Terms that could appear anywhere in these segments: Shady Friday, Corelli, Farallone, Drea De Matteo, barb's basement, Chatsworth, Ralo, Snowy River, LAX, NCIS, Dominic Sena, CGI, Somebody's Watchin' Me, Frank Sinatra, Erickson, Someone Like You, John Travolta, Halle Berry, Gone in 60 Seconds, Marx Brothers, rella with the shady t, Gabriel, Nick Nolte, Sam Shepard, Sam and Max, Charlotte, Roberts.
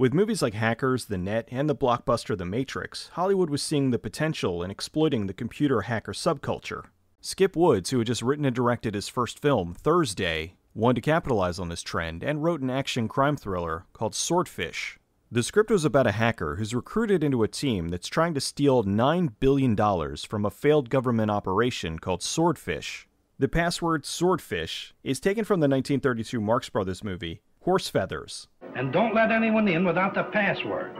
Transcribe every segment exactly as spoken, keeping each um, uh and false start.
With movies like Hackers, The Net, and the blockbuster The Matrix, Hollywood was seeing the potential in exploiting the computer hacker subculture. Skip Woods, who had just written and directed his first film, Thursday, wanted to capitalize on this trend and wrote an action crime thriller called Swordfish. The script was about a hacker who's recruited into a team that's trying to steal nine billion dollars from a failed government operation called Swordfish. The password Swordfish is taken from the nineteen thirty-two Marx Brothers movie, Horse Feathers. And don't let anyone in without the password.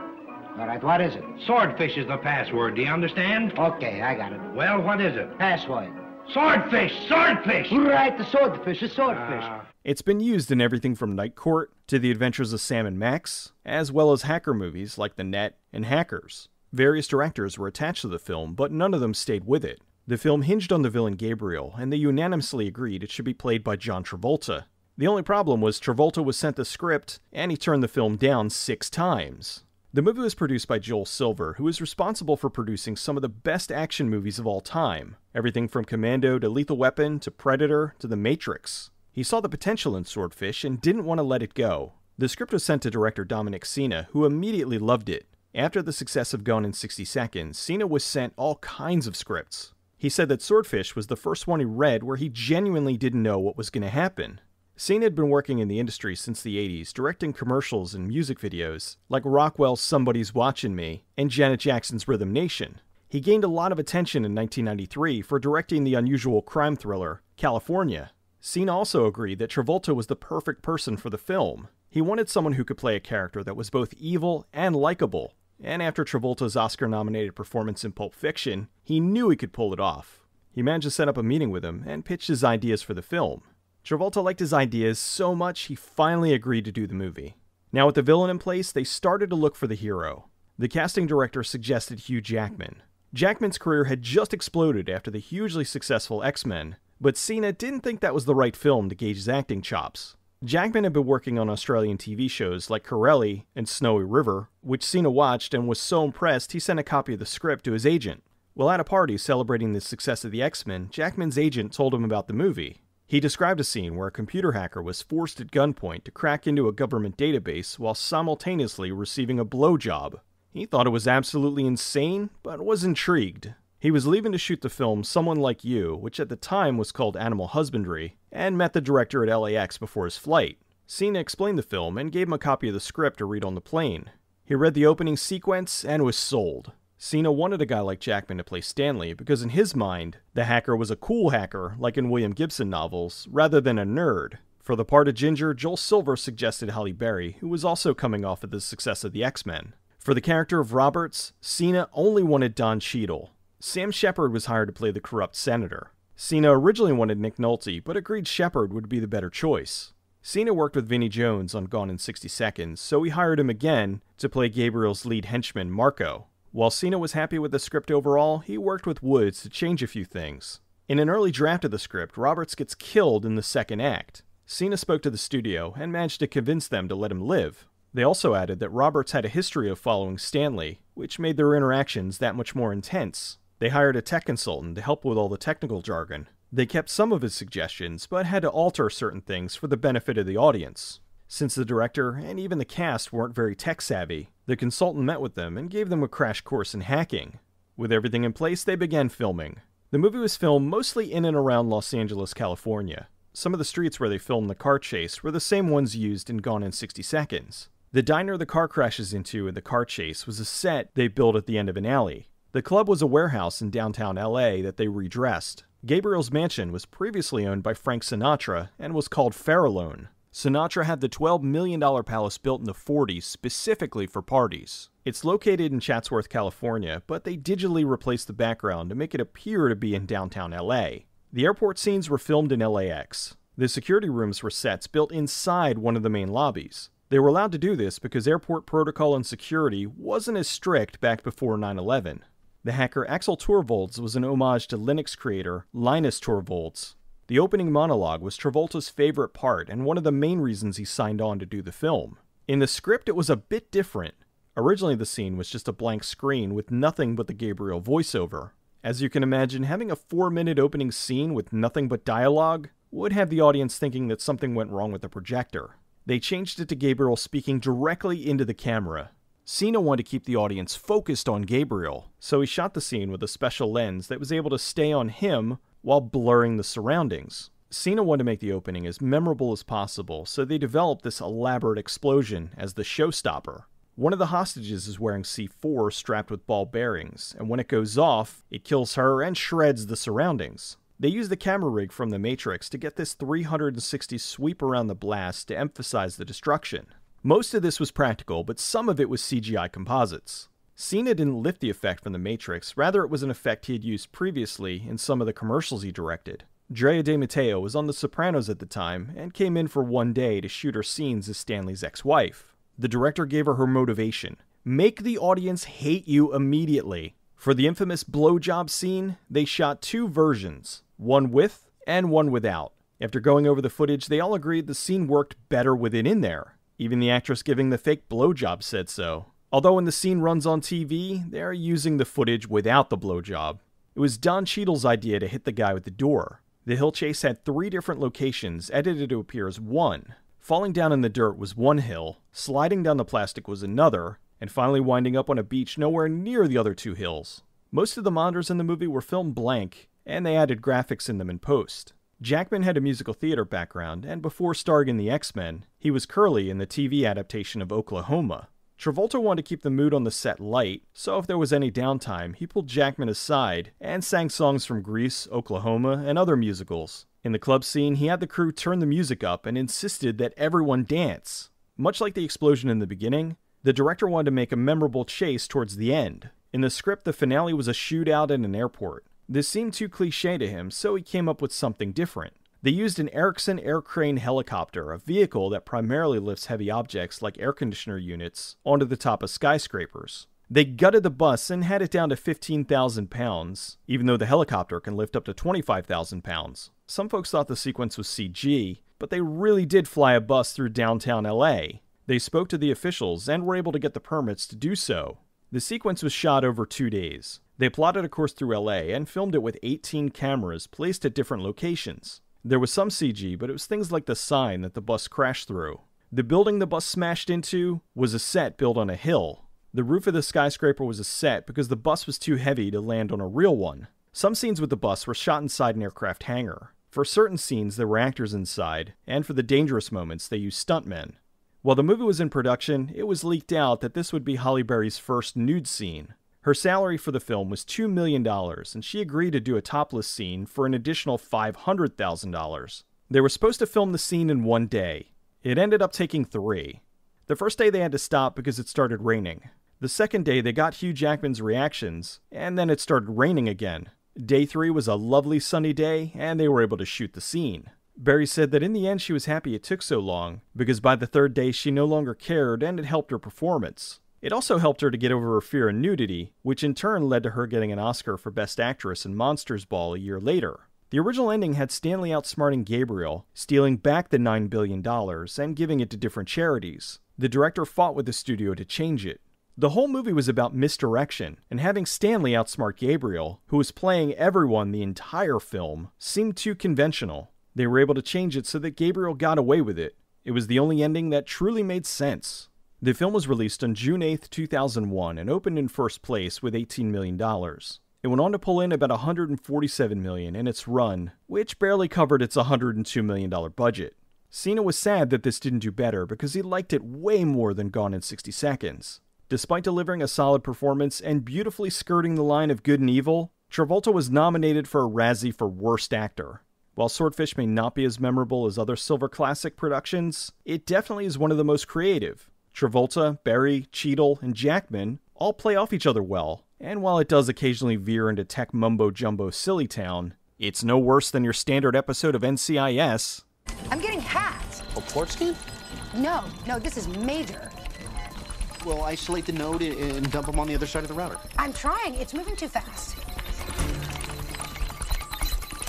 All right, what is it? Swordfish is the password, do you understand? Okay, I got it. Well, what is it? Password. Swordfish! Swordfish! Right, the swordfish is swordfish. Uh, it's been used in everything from Night Court to The Adventures of Sam and Max, as well as hacker movies like The Net and Hackers. Various directors were attached to the film, but none of them stayed with it. The film hinged on the villain Gabriel, and they unanimously agreed it should be played by John Travolta. The only problem was Travolta was sent the script, and he turned the film down six times. The movie was produced by Joel Silver, who is responsible for producing some of the best action movies of all time. Everything from Commando to Lethal Weapon to Predator to The Matrix. He saw the potential in Swordfish and didn't want to let it go. The script was sent to director Dominic Sena, who immediately loved it. After the success of Gone in sixty seconds, Sena was sent all kinds of scripts. He said that Swordfish was the first one he read where he genuinely didn't know what was going to happen. Sena had been working in the industry since the eighties, directing commercials and music videos, like Rockwell's Somebody's Watchin' Me and Janet Jackson's Rhythm Nation. He gained a lot of attention in nineteen ninety-three for directing the unusual crime thriller, California. Sena also agreed that Travolta was the perfect person for the film. He wanted someone who could play a character that was both evil and likable, and after Travolta's Oscar-nominated performance in Pulp Fiction, he knew he could pull it off. He managed to set up a meeting with him and pitched his ideas for the film. Travolta liked his ideas so much, he finally agreed to do the movie. Now with the villain in place, they started to look for the hero. The casting director suggested Hugh Jackman. Jackman's career had just exploded after the hugely successful X-Men, but Sena didn't think that was the right film to gauge his acting chops. Jackman had been working on Australian T V shows like Corelli and Snowy River, which Sena watched and was so impressed he sent a copy of the script to his agent. Well, at a party celebrating the success of the X-Men, Jackman's agent told him about the movie. He described a scene where a computer hacker was forced at gunpoint to crack into a government database while simultaneously receiving a blowjob. He thought it was absolutely insane, but was intrigued. He was leaving to shoot the film Someone Like You, which at the time was called Animal Husbandry, and met the director at L A X before his flight. Sena explained the film and gave him a copy of the script to read on the plane. He read the opening sequence and was sold. Sena wanted a guy like Jackman to play Stanley because in his mind, the hacker was a cool hacker, like in William Gibson novels, rather than a nerd. For the part of Ginger, Joel Silver suggested Halle Berry, who was also coming off of the success of the X-Men. For the character of Roberts, Sena only wanted Don Cheadle. Sam Shepard was hired to play the corrupt senator. Sena originally wanted Nick Nolte, but agreed Shepard would be the better choice. Sena worked with Vinnie Jones on Gone in sixty seconds, so he hired him again to play Gabriel's lead henchman, Marco. While Sena was happy with the script overall, he worked with Woods to change a few things. In an early draft of the script, Roberts gets killed in the second act. Sena spoke to the studio and managed to convince them to let him live. They also added that Roberts had a history of following Stanley, which made their interactions that much more intense. They hired a tech consultant to help with all the technical jargon. They kept some of his suggestions, but had to alter certain things for the benefit of the audience. Since the director and even the cast weren't very tech-savvy, the consultant met with them and gave them a crash course in hacking. With everything in place, they began filming. The movie was filmed mostly in and around Los Angeles, California. Some of the streets where they filmed the car chase were the same ones used in Gone in sixty seconds. The diner the car crashes into in the car chase was a set they built at the end of an alley. The club was a warehouse in downtown L A that they redressed. Gabriel's mansion was previously owned by Frank Sinatra and was called Farallone. Sinatra had the twelve million dollar palace built in the forties specifically for parties. It's located in Chatsworth, California, but they digitally replaced the background to make it appear to be in downtown L A. The airport scenes were filmed in L A X. The security rooms were sets built inside one of the main lobbies. They were allowed to do this because airport protocol and security wasn't as strict back before nine eleven. The hacker Axel Torvalds was an homage to Linux creator Linus Torvalds. The opening monologue was Travolta's favorite part and one of the main reasons he signed on to do the film. In the script, it was a bit different. Originally, the scene was just a blank screen with nothing but the Gabriel voiceover. As you can imagine, having a four-minute opening scene with nothing but dialogue would have the audience thinking that something went wrong with the projector. They changed it to Gabriel speaking directly into the camera. Sena wanted to keep the audience focused on Gabriel, so he shot the scene with a special lens that was able to stay on him while blurring the surroundings. Sena wanted to make the opening as memorable as possible, so they developed this elaborate explosion as the showstopper. One of the hostages is wearing C four strapped with ball bearings, and when it goes off, it kills her and shreds the surroundings. They use the camera rig from The Matrix to get this three sixty sweep around the blast to emphasize the destruction. Most of this was practical, but some of it was C G I composites. Sena didn't lift the effect from The Matrix, rather it was an effect he had used previously in some of the commercials he directed. Drea De Matteo was on The Sopranos at the time, and came in for one day to shoot her scenes as Stanley's ex-wife. The director gave her her motivation: make the audience hate you immediately. For the infamous blowjob scene, they shot two versions, one with and one without. After going over the footage, they all agreed the scene worked better with it in there. Even the actress giving the fake blowjob said so. Although when the scene runs on T V, they're using the footage without the blowjob. It was Don Cheadle's idea to hit the guy with the door. The hill chase had three different locations edited to appear as one. Falling down in the dirt was one hill, sliding down the plastic was another, and finally winding up on a beach nowhere near the other two hills. Most of the monitors in the movie were filmed blank, and they added graphics in them in post. Jackman had a musical theater background, and before starring in the X-Men, he was Curly in the T V adaptation of Oklahoma. Travolta wanted to keep the mood on the set light, so if there was any downtime, he pulled Jackman aside and sang songs from Grease, Oklahoma, and other musicals. In the club scene, he had the crew turn the music up and insisted that everyone dance. Much like the explosion in the beginning, the director wanted to make a memorable chase towards the end. In the script, the finale was a shootout in an airport. This seemed too cliché to him, so he came up with something different. They used an Erickson air crane helicopter, a vehicle that primarily lifts heavy objects like air conditioner units onto the top of skyscrapers. They gutted the bus and had it down to fifteen thousand pounds, even though the helicopter can lift up to twenty-five thousand pounds. Some folks thought the sequence was C G, but they really did fly a bus through downtown L A. They spoke to the officials and were able to get the permits to do so. The sequence was shot over two days. They plotted a course through L A and filmed it with eighteen cameras placed at different locations. There was some C G, but it was things like the sign that the bus crashed through. The building the bus smashed into was a set built on a hill. The roof of the skyscraper was a set because the bus was too heavy to land on a real one. Some scenes with the bus were shot inside an aircraft hangar. For certain scenes, there were actors inside, and for the dangerous moments, they used stuntmen. While the movie was in production, it was leaked out that this would be Halle Berry's first nude scene. Her salary for the film was two million dollars, and she agreed to do a topless scene for an additional five hundred thousand dollars. They were supposed to film the scene in one day. It ended up taking three. The first day they had to stop because it started raining. The second day they got Hugh Jackman's reactions, and then it started raining again. Day three was a lovely sunny day, and they were able to shoot the scene. Berry said that in the end she was happy it took so long, because by the third day she no longer cared and it helped her performance. It also helped her to get over her fear of nudity, which in turn led to her getting an Oscar for Best Actress in Monsters Ball a year later. The original ending had Stanley outsmarting Gabriel, stealing back the nine billion dollars and giving it to different charities. The director fought with the studio to change it. The whole movie was about misdirection, and having Stanley outsmart Gabriel, who was playing everyone the entire film, seemed too conventional. They were able to change it so that Gabriel got away with it. It was the only ending that truly made sense. The film was released on June eighth, two thousand one and opened in first place with eighteen million dollars. It went on to pull in about one hundred forty-seven million dollars in its run, which barely covered its one hundred two million dollars budget. Sena was sad that this didn't do better because he liked it way more than Gone in sixty seconds. Despite delivering a solid performance and beautifully skirting the line of good and evil, Travolta was nominated for a Razzie for Worst Actor. While Swordfish may not be as memorable as other Silver Classic productions, it definitely is one of the most creative. Travolta, Berry, Cheadle, and Jackman all play off each other well, and while it does occasionally veer into tech mumbo-jumbo silly town, it's no worse than your standard episode of N C I S. I'm getting hacked! A port scheme? No, no, this is major. Well, isolate the node and dump them on the other side of the router. I'm trying, it's moving too fast.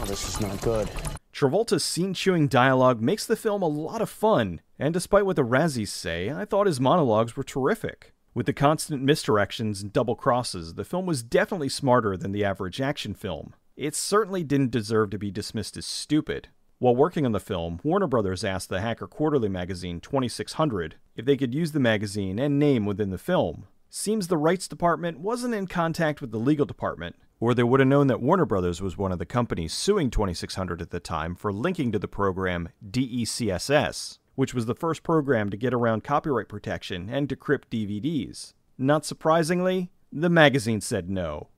Oh, this is not good. Travolta's scene-chewing dialogue makes the film a lot of fun, and despite what the Razzies say, I thought his monologues were terrific. With the constant misdirections and double crosses, the film was definitely smarter than the average action film. It certainly didn't deserve to be dismissed as stupid. While working on the film, Warner Brothers asked the hacker quarterly magazine twenty-six hundred if they could use the magazine and name within the film. Seems the rights department wasn't in contact with the legal department, or they would have known that Warner Brothers was one of the companies suing twenty-six hundred at the time for linking to the program D E C S S, which was the first program to get around copyright protection and decrypt D V Ds. Not surprisingly, the magazine said no.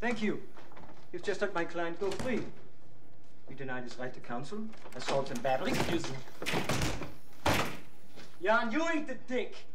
Thank you. You've just let my client go free. He denied his right to counsel, assault and battery. Excuse me. Jan, you ain't the dick.